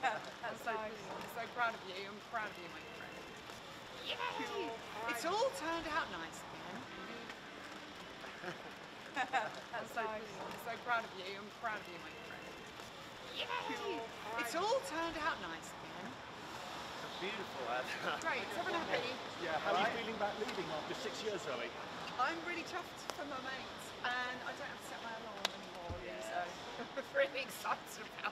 That's so cool. I'm so proud of you. I'm proud of you, my friend. Yay! Cool. It's all turned out nicely. That's so cool. I'm so proud of you. I'm proud of you, my friend. Yay! Cool. It's all turned out nicely. Beautiful, Ed. Great, it's everyone happy? Yeah, how are you feeling about leaving after 6 years, Zoe? I'm really chuffed for my mates, and I don't have to set my alarm anymore, so I'm really excited about it.